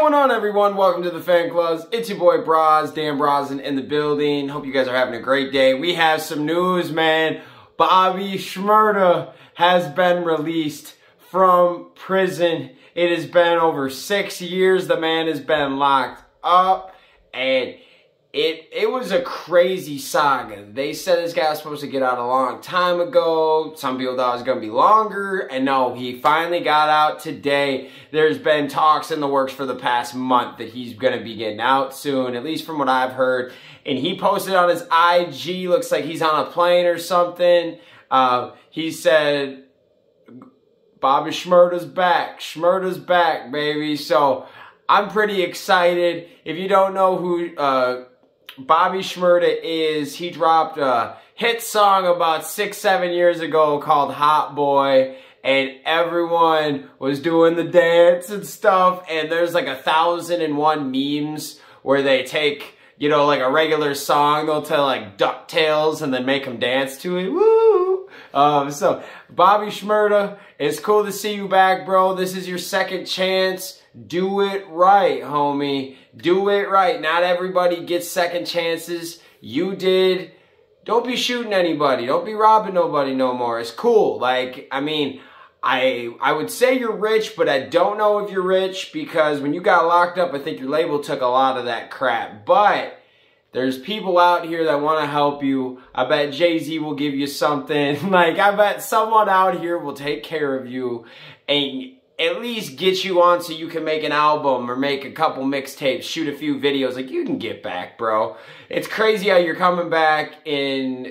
going on, everyone? Welcome to the Fan Club. It's your boy Braz, Dan Brazen in the building. Hope you guys are having a great day. We have some news, man. Bobby Shmurda has been released from prison. It has been over 6 years. The man has been locked up, and it was a crazy saga. They said this guy was supposed to get out a long time ago. Some people thought it was going to be longer. And no, he finally got out today. There's been talks in the works for the past month that he's going to be getting out soon, at least from what I've heard. And he posted on his IG, looks like he's on a plane or something. He said, Bobby Shmurda's back, baby. So I'm pretty excited. If you don't know who Bobby Shmurda is, he dropped a hit song about 6-7 years ago called Hot Boy, and everyone was doing the dance and stuff, and there's like 1,001 memes where they take, you know, like a regular song, they'll tell like DuckTales and then make them dance to it. Woo! So Bobby Shmurda, it's cool to see you back, bro. This is your second chance. Do it right, homie. Do it right. Not everybody gets second chances. You did. Don't be shooting anybody. Don't be robbing nobody no more. It's cool. Like, I mean, I would say you're rich, but I don't know if you're rich, because when you got locked up, I think your label took a lot of that crap. But there's people out here that want to help you. I bet Jay-Z will give you something. Like, I bet someone out here will take care of you and at least get you on so you can make an album or make a couple mixtapes, shoot a few videos. Like, you can get back, bro. It's crazy how you're coming back into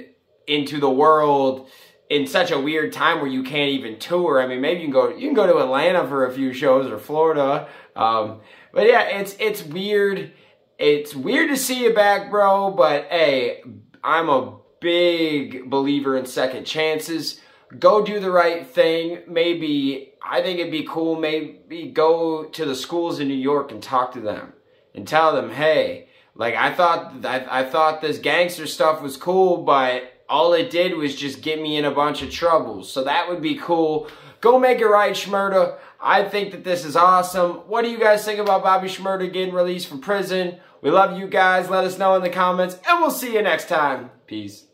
the world in such a weird time where you can't even tour. I mean, maybe you can go to Atlanta for a few shows, or Florida. But yeah, it's weird. It's weird to see you back, bro. But hey, I'm a big believer in second chances. Go do the right thing. Maybe, I think it'd be cool, maybe go to the schools in New York and talk to them and tell them, hey, like, I thought this gangster stuff was cool, but all it did was just get me in a bunch of troubles. So that would be cool. Go make it right, Shmurda. I think that this is awesome. What do you guys think about Bobby Shmurda getting released from prison? We love you guys. Let us know in the comments, and we'll see you next time. Peace.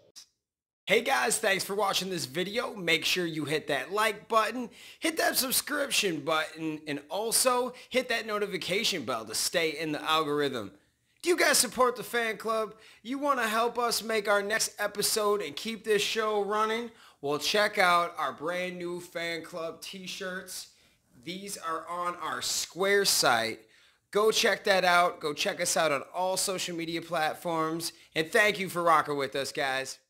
Hey guys, thanks for watching this video. Make sure you hit that like button, hit that subscription button, and also hit that notification bell to stay in the algorithm. Do you guys support the Fan Club? You want to help us make our next episode and keep this show running? Well, check out our brand new Fan Club t-shirts. These are on our Square site. Go check that out. Go check us out on all social media platforms. And thank you for rocking with us, guys.